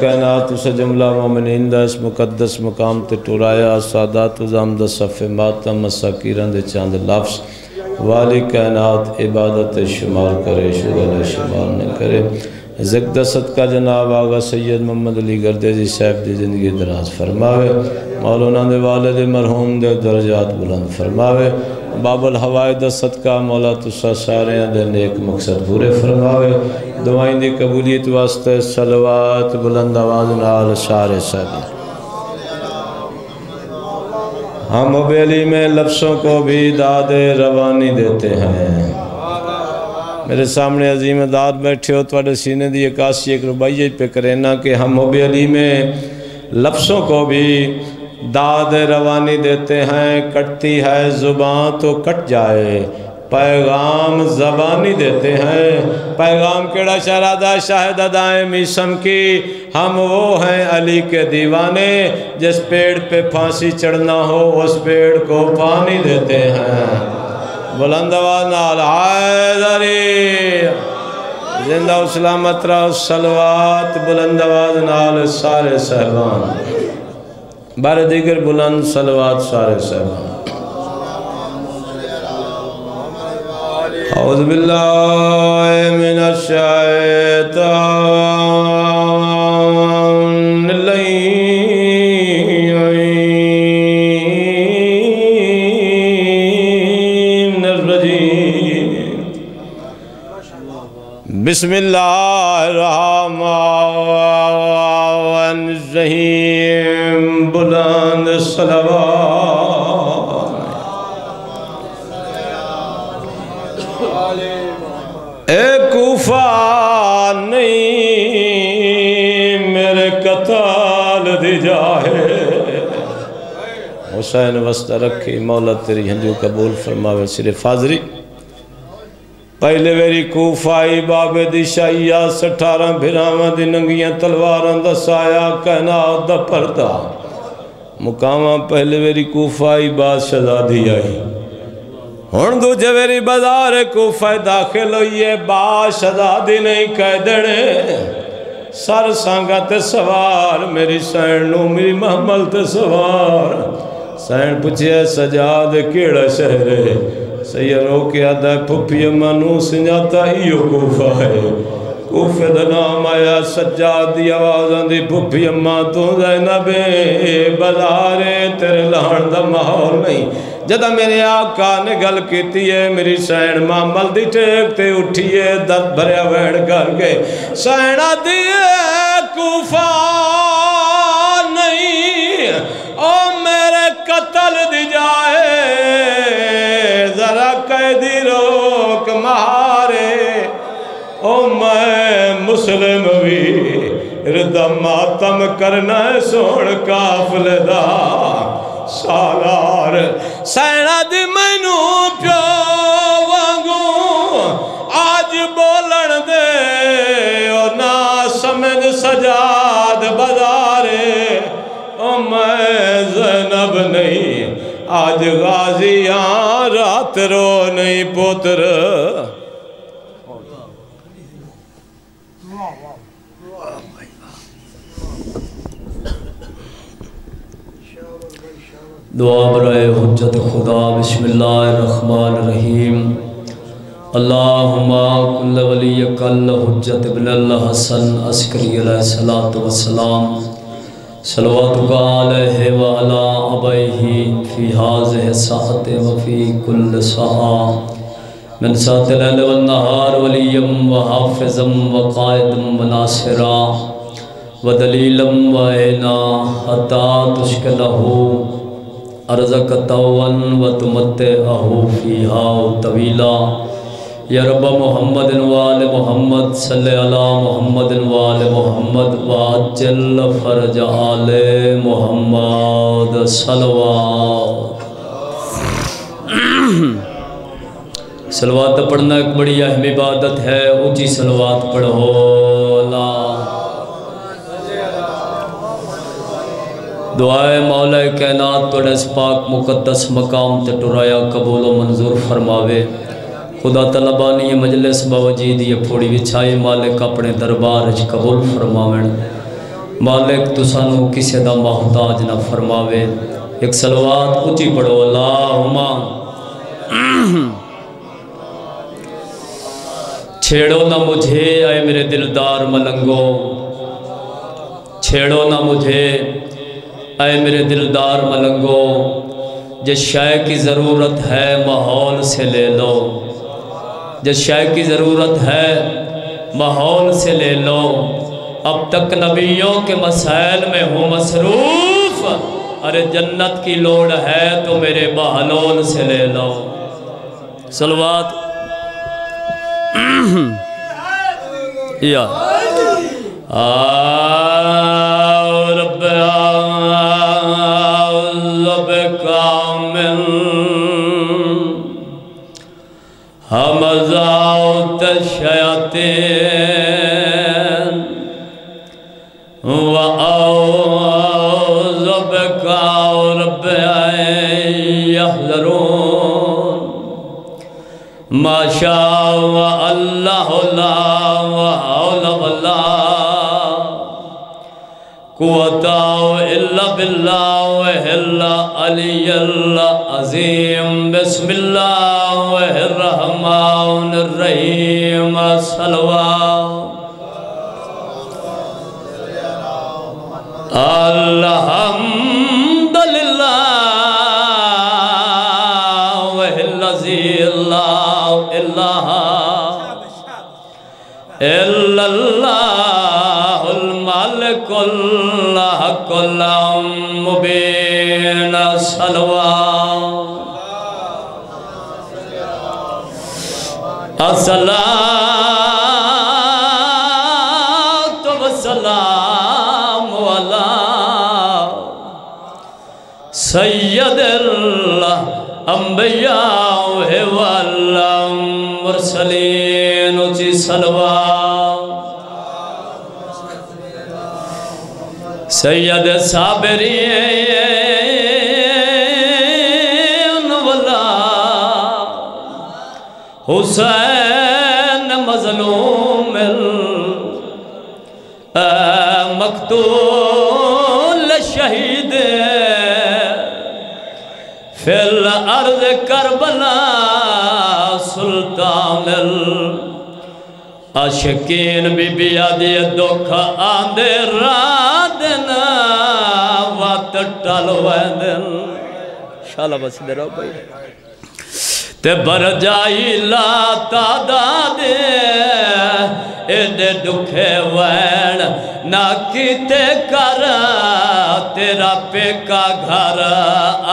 कायनात उस जमला मोमिनदा इस मुकदस मकाम ते टुराया सादात उजामद सफ़े मातम मसाकिरन दे चांद लफ्ज़ वाली कायनात इबादत शुमार करे शुगर शुमार न करे। जगदा सदका जनाब आगा सैयद मोहम्मद अली गर्देजी साहब की जिंदगी दराज फरमावे, मौलाना दे वालिद मरहूम दे दर्जात बुलंद फरमावे, बाबुल हवाइज दा सदका मौला तुसा सारियां दे नेक मकसद पूरे फरमावे। दुआएं दी कबूलियत वास्ते सलवात बुलंद आवाज नाल सारे साहब हम बेली में लफ्ज़ों को भी दाद रवानी देते हैं। मेरे सामने अजीम दाद बैठे हो तो सीने दी अकासी एक रुबाइये पे करेना कि हम हुब्बे अली में लफ्ज़ों को भी दाद रवानी देते हैं। कटती है ज़ुबान तो कट जाए, पैगाम ज़बानी देते हैं। पैगाम केड़ा शरादा शाहिद अदाएँ मीसम की, हम वो हैं अली के दीवाने। जिस पेड़ पे फांसी चढ़ना हो उस पेड़ को पानी देते हैं। बुलंद आवाज़ नाल हायदरी जिंदा सलामत रहो। सलवात बुलंद आवाज़ नाल सारे साहबान बार दीगर बुलंद सलवात सारे साहबान। औज़ु बिल्लाहि मिनश शैतानिर रजीम। बिस्मिल्लाहिर्रहमानिर्रहीम बुलंद सलावत। ए कूफा नहीं मेरे कताल दी जाए, हुसैन वस्ता रखी मौला तेरी हंजू कबूल फरमावे। सिर्फ हाजरी पहले वेरी कूफाई बाबे दी शाइया 18 फिराव दी नंगियां तलवारां दा साया कायनात दा पर्दा मुकामा। पहले वेरी कूफाई बादशाहज़ादी आई, हुण दूजे वेरी बाजार कूफा दाखिल होइए बादशाहज़ादी नहीं कह देने। सर सांगा ते सवार मेरी सैन नू, मेरी महमल ते सवार। सैन पुछे सजाद केड़ा शहर है, सैयद रो के आदा फुफी अम्मा नू सिंजाता इहो कूफा है। कूफे दा नाम आया सज्जाद दी आवाज़ आंदी फुफी अम्मा तू ज़ैनब बज़ारे तेरे लाण दा माहौल नहीं। जदा मेरे आका ने गल कीती है मेरी सैन मामल दी टेक ते उठीए दर्द भरिया वैण करके सैन आंदी कूफा नहीं ओ मेरे कतल दी जाए। जरा कैदी रोक मारे ओ मैं मुस्लिम वीर दा मातम करना है सोण काफले दा सालार। सैना दी मैनू प्यो वांगू आज बोलन दे ओ ना समझ सजाद बजारे ओ मैं ज़ैनब नहीं आज गाजियां रात रो नहीं पुत्र। दुआ बराए हुज्जत खुदा। बिस्मिल्लाहिर्रहमानिर्रहीम अल्लाहुम्मा कुल्ल वलियक अल हुज्जत बिल हसन अस्करी अलैहि सलातु वस्सलाम सलवातुका अलैहि व अला अबैहि फी हाज़िहि साअत व फी कुल्ल साअ मिन साअत अल व नहार वलियम व हाफ़िज़म व क़ाइदम व नासिरा व दलीलम व ऐना हत्ता तुश्किलहु अर्ज़क तौअन व तुमत्तिअहु फ़ीहा तवीला। या रब्बा मोहम्मद वाले मोहम्मद सल्ले अला मोहम्मद वाले मोहम्मद वाजल फरज आले मोहम्मद सलवात। सलवात पढ़ना एक बड़ी अहम इबादत है। ऊँची सलवात पढ़ो। ला दुआए मौला कायनात तोड़े इस पाक मुकद्दस मकाम ते टुराया कबूलो मंजूर फरमावे। खुदा तलबा ने मजलिस बावजीद ये फोड़ी बिछाई मालिक अपने दरबार कबूल फरमावन। मालिक तू सानू किसी का मोहताज ना फरमावे। एक सलवात उची पढ़ो, अल्लाहुम्मा छेड़ो ना मुझे आए मेरे दिलदार मलंगो, छेड़ो ना मुझे आए मेरे दिलदार मलंगो, जिस शय की ज़रूरत है माहौल से ले लो, जिस शय की ज़रूरत है माहौल से ले लो। अब तक नबियों के मसाइल में हूँ मसरूफ़, अरे जन्नत की लोड़ है तो मेरे बहलोल से ले लो। सलवात या रब कामिल हमज़ात शयातीन व औज़ब का रब यहज़रून माशा अल्लाह ला हौल वला कुव्वता इल्ला बिल्लाह अलियल अज़ीम। बिस्मिल्लाहिर रहमानिर रहीम। सल्लल्लाहु अस्सलातु वस्सलाम अला सय्यदिल अंबिया वल मुरसलीन। उची सल्लल्लाह सय्यद साबरीन हुसैन मजलूम मकतूल शहीद फिल अर्ज करबला सुल्तान अशकीन बीबिया दे दुख आंदे रादन वत टल वैदन शाला बस दे रहो भाई ते बर जाई ला तादा दे एडे दुखे वैण ना किते कर तेरा पेका घर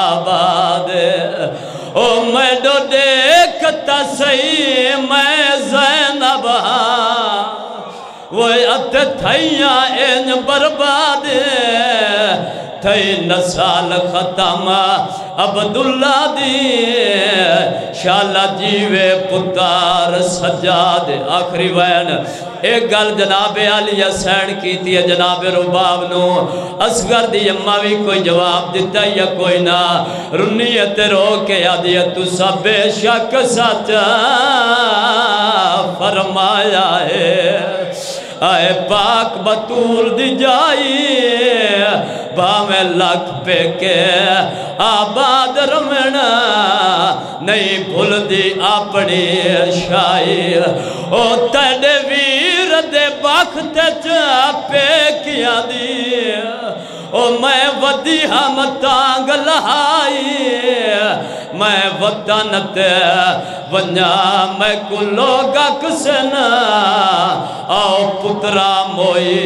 आबाद। ओ मैं डो देखता सही मैं ज़ैनब वो अत थैया एन बर्बाद थई नसाल खत्म अब्दुल्ला दी शाला जीवे पुतार सजाद। आखिरी वैन एक गल जनाबे अली हसैन की जनाबे रुबाब नू असगर दी अम्मा भी कोई जवाब दिता या कोई ना रुन्नी ते रो के आदि तुसा बेशक सच फरमाया है आए पाक बतूल दी जाई भावे लख पे के आबाद रमण नहीं भूलती अपनी शायर। ओ तेरे वीर दे बख्त च पे किया दी ओ मैं वदी हम तांग लहाई मैं वतन ते वन्या मैं कुलो गकसन आओ पुत्रा मोई।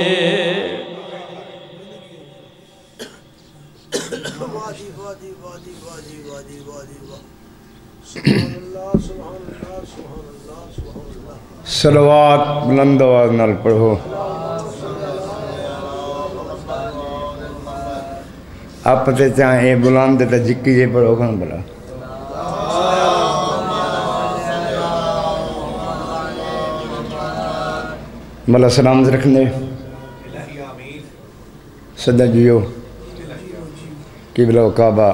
सलवात बुलंद आवाज़ नाल पढ़ो। आप तो चाहे बुलंद तो जिक्की जे पढ़ो कौन भला। भला सलामत रखने सदा जियो किबला काबा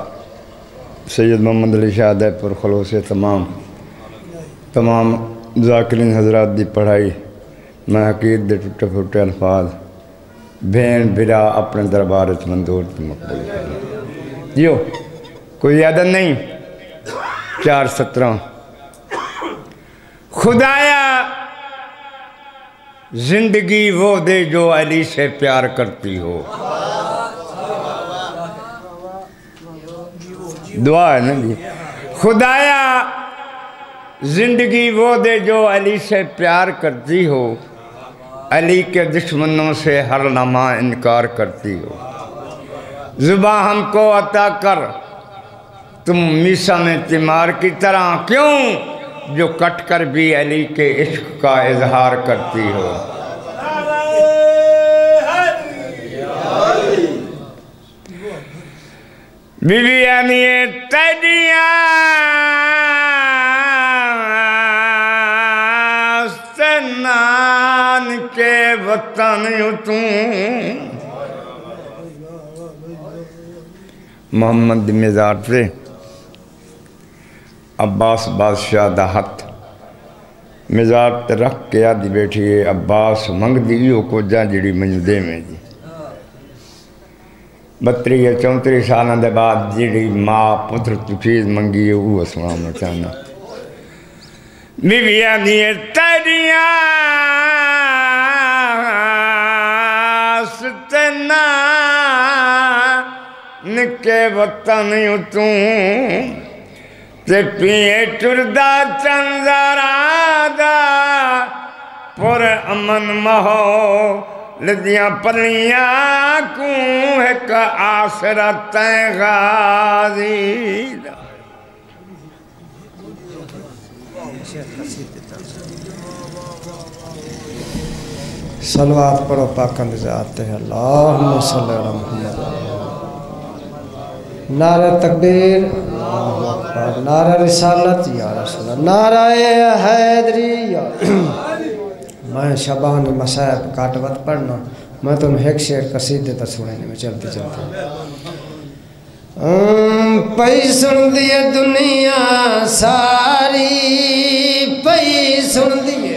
सैयद मोहम्मद अली शाह दयपुर खलोस तमाम तमाम ज़ाकिरीन हजरात की पढ़ाई मैं हकीकत टुटे फुटे अल्फाज भेन बिरा अपने दरबार मंदूर की मकबूल कर यो कोई अदन नहीं। 4:17 खुदाया जिंदगी वो दे जो अली से प्यार करती हो। दुआ है ना जी। खुदाया जिंदगी वो दे जो अली से प्यार करती हो, अली के दुश्मनों से हर लम्हा इनकार करती हो। जुबां हमको अता कर तुम मीसा में तिमार की तरह क्यों, जो कट कर भी अली के इश्क का इजहार करती हो। बीवी यानी के वतन तू मोहम्मद मिजाज पे अब्बास बादशाह दा हथ मिजाज ते रख के आदि बैठी है। अब्बास मंगदी इहो कोजा जिड़ी मनु दे में जी 32 या 34 साल के बाद जिड़ी माँ पुत्र तू चीज मंगी है वो सुना चाहना। बीविया दिए तरिया के वतन तू ते पिए टुरदा चंदरा दा पुर अमन महो लदिया पलिया कू एक आसरा तय गाजी। सलवात पढ़ो पाक निजात अल्लाहुम्मा सल्ली अला मुहम्मद। नारा तकबीर, नारा रिसालत या रसूल, नारा हैदरी या। मैं शबान मसाहब काटवत पढ़ना, मैं तुम एक शेर कसीदे तो सुने में चलते चलते पई सुन दिए दुनिया सारी, पई सुन दिए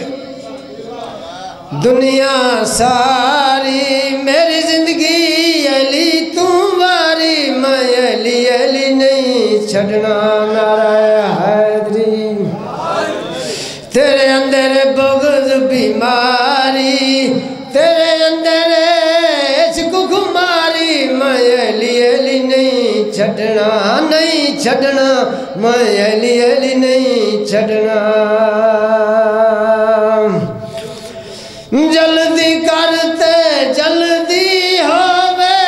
दुनिया सारी मेरी जिंदगी अली तू वारी मैं अली अली नहीं छड़ना। नारा हैदरी तेरे अंदर बगज बीमारी, तेरे अंदर कुमारी मैं अली अली नहीं छड़ना, नहीं छड़ना मैं अली अली नहीं छड़ना। जल्दी करते जल्दी होवे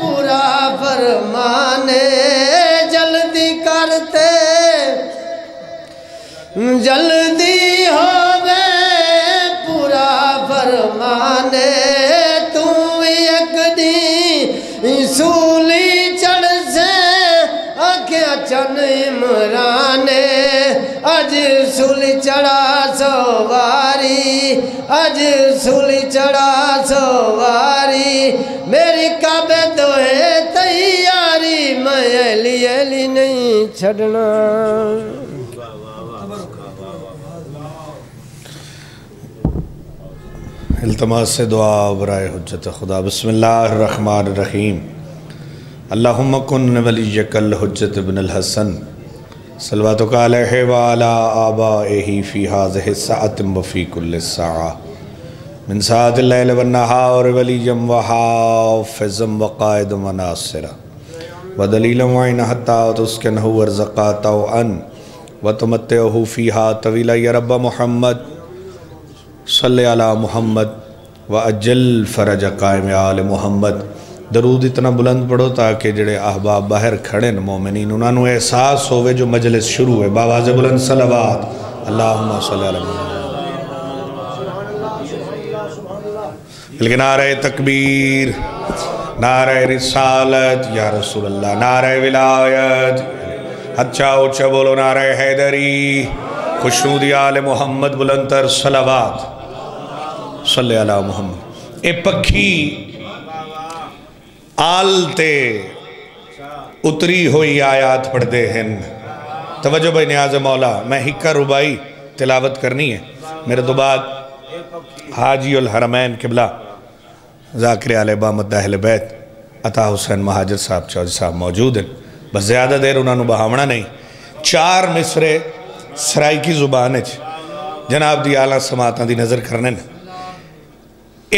पूरा फरमाने, जल्दी करते जल्दी होवे पूरा फरमाने। तू एक दी सूली चढ़ से आख्या चन इमराने, अज सूली चढ़ा सवारी, अज सूली चढ़ा सवारी मेरी काबे तो है तैयारी मैं अली अली नहीं छड़ना। इल्तमास से दुआ बराए हुज्जत खुदा। बिस्मिल्लाहिर्रहमानिर्रहीम। अल्लाहुम्मा कुन वलियकल हुज्जत इब्नुल हसन सल्लवातु अलैहि व अला आबाएहि फी हाज़िहि सआत व फी कुल्लि सआ मिन सआतिल लैल वन नहार वलिय्यम व हाफ़िज़म व क़ाइदम व नासिरा व दलीलन व इन हत्ता तुस्किनहु वरज़क़ा तौअन व तुमत्तिअहु फ़ीहा तवीला। या रब्ब मुहम्मद सल्ले अला मुहम्मद व अज्जल फ़रज क़ाइम आल मुहम्मद। दरूद इतना बुलंद पढ़ो ताकि जेड़े अहबाब बाहर खड़े न मोमिनीन उन्होंने एहसास होवे जो मजलिस शुरू है। बावाज़े बुलंद सलावात अल्लाहुम्मा सल्ली अला मुहम्मद। लेकिन नारे तकबीर, नारे रिसालत या रसूल अल्लाह, नारे विलायत। अच्छा ऊँचा बोलो नारे हैदरी खुशनूदी आल मोहम्मद। बुलंद तर सलावात सल्ली अला मुहम्मद। ए पखी आलते उतरी हुई आयात पढ़ते हैं। तवज्जो भाई न्याज मौला। मैं हिक्का रुबाई तिलावत करनी है। मेरे तो बाद हाजी उल हरमैन किबला ज़ाकिर आल इमामत अहल बैत अता हुसैन महाजर साहब चौधरी साहब मौजूद हैं। बस ज़्यादा देर उन्होंने बहावना नहीं। चार मिसरे सराइकी जुबान जनाब दी आला समात की नज़र करने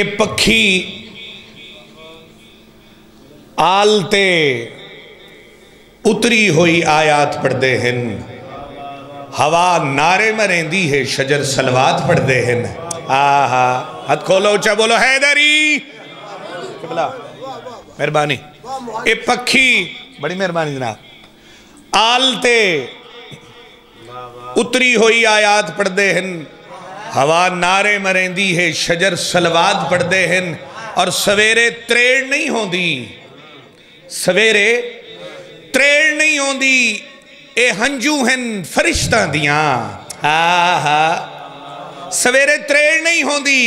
ए पखी आलते उतरी हुई आयात पढ़ते हैं। हवा नारे में रहती है, शजर सलवात पढ़ते हैं। आहा, हाथ खोलो, उच्चा बोलो हैदरी। मेहरबानी, ये पखी बड़ी मेहरबानी जनाब। आलते उतरी हुई आयात पढ़ते हैं, हवा नारे में रहती है, शजर सलवात पढ़ते हैं। और सवेरे त्रेड़ नहीं होती, सवेरे त्रेड़ नहीं होती। ये हंजू हैं फरिश्ता दियाँ। आहा, सवेरे त्रेड़ नहीं होती,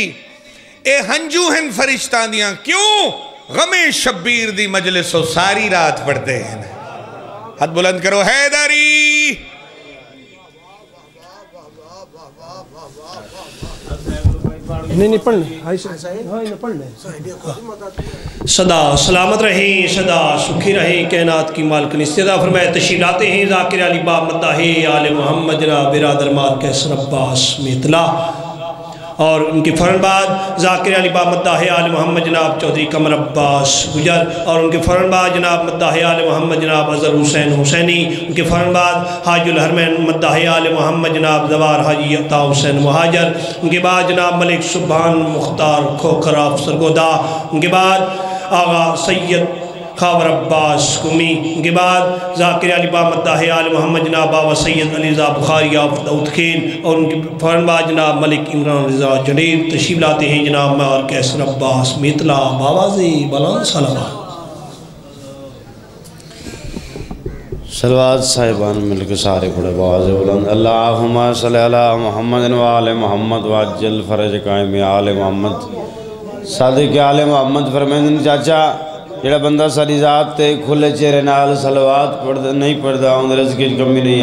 ये हंजू हैं फरिश्ता दियाँ। क्यों? गमे शब्बीर दी मजलिसों सारी रात पढ़ते हैं। हाथ बुलंद करो हैदरी। नहीं पढ़ने सदा सलामत रहें, सदा सुखी रहें। कायनात की मालकिन इस्तदा फरमाए तशरीफ़ लाते हैं ज़ाकिर अली बामदा है आले मोहम्मद बिरादर मात कैसर अब्बास में इतला। और उनके फ़ौरन बाद ज़ाकिर अली बाब मद्दाहे आल मोहम्मद जनाब चौधरी कमर अब्बास गुजर। और उनके फ़ौरन बाद जनाब मद्दाहे आल मोहम्मद जनाब अज़र हुसैन हुसैनी। उनके फ़ौरन बाद हाजुल हरमैन मद्दाहे आल मोहम्मद जनाब जवार हाजी अता हुसैन महाजर। उनके बाद जनाब मलिक सुभान मुख्तार खोखर सरगोदा। उनके बाद आगा सैयद खावर अब्बास कुमी। उनके बाद ज़ाकिर अली बामदाहे आल मोहम्मद जनाब बाबा सैयद अलीज़ा बुखारी आप दाऊदखेल। और उनके फ़ौरन बाद जनाब मलिक इमरान रज़ा जडेर तशरीफ़ लाते हैं जनाब मार कैसर अब्बास मितला बाबाजी बलान सलावा सलवात साहिबान मिलके सारे बड़े बाज़ बुलंद। अल्लाहुम्मा सल्ली अला मुहम्मद व आले मोहम्मद वअज्जल फ़रज कायम आले मोहम्मद सादिक़ आले मोहम्मद। फरमाइंदे चाचा ਜਿਹੜਾ ਬੰਦਾ ਸਾਰੀ ਰਾਤ ਤੇ ਖੁੱਲੇ ਚਿਹਰੇ ਨਾਲ ਸਲਵਾਤ ਪੜ੍ਹਦਾ ਨਹੀਂ ਪੜਦਾ ਉਹਦੇ ਰਿਜ਼ਕ 'ਚ ਕਮੀ ਨਹੀਂ।